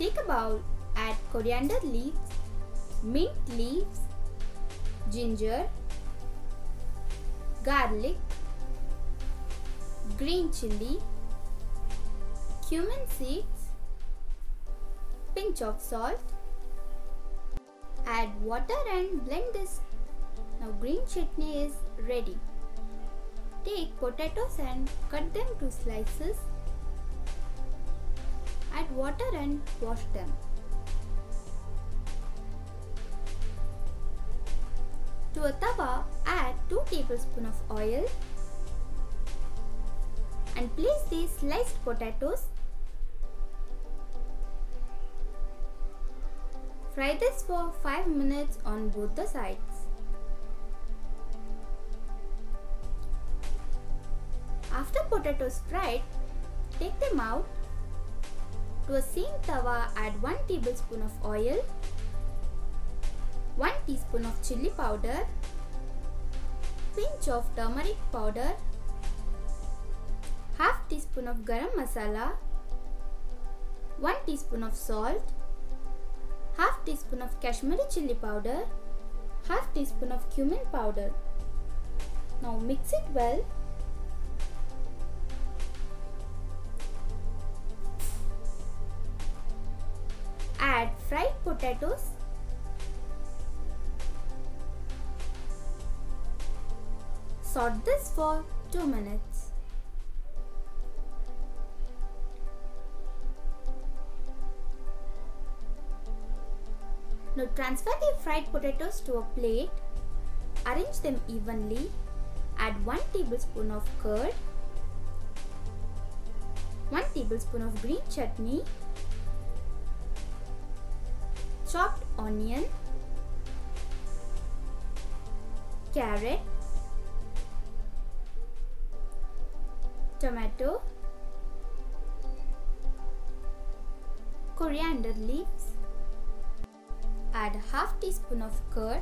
Take a bowl, add coriander leaves, mint leaves, ginger, garlic, green chili, cumin seeds, pinch of salt. Add water and blend this. Now green chutney is ready. Take potatoes and cut them to slices. Add water and wash them. To a tawa, add 2 tablespoons of oil and place these sliced potatoes. Fry this for 5 minutes on both the sides. After potatoes fried, take them out. To a same tawa, add 1 tablespoon of oil, 1 teaspoon of chili powder, pinch of turmeric powder, half teaspoon of garam masala, 1 teaspoon of salt, half teaspoon of Kashmiri chili powder, half teaspoon of cumin powder. Now mix it well. Add fried potatoes. Sort this for 2 minutes. Now transfer the fried potatoes to a plate. Arrange them evenly. Add 1 tablespoon of curd, 1 tablespoon of green chutney, chopped onion, carrot, tomato, coriander leaves. Add half teaspoon of curd.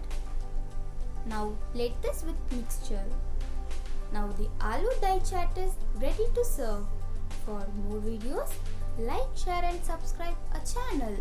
Now plate this with mixture. Now the Aloo Dhai Chat is ready to serve. For more videos, like, share and subscribe our channel.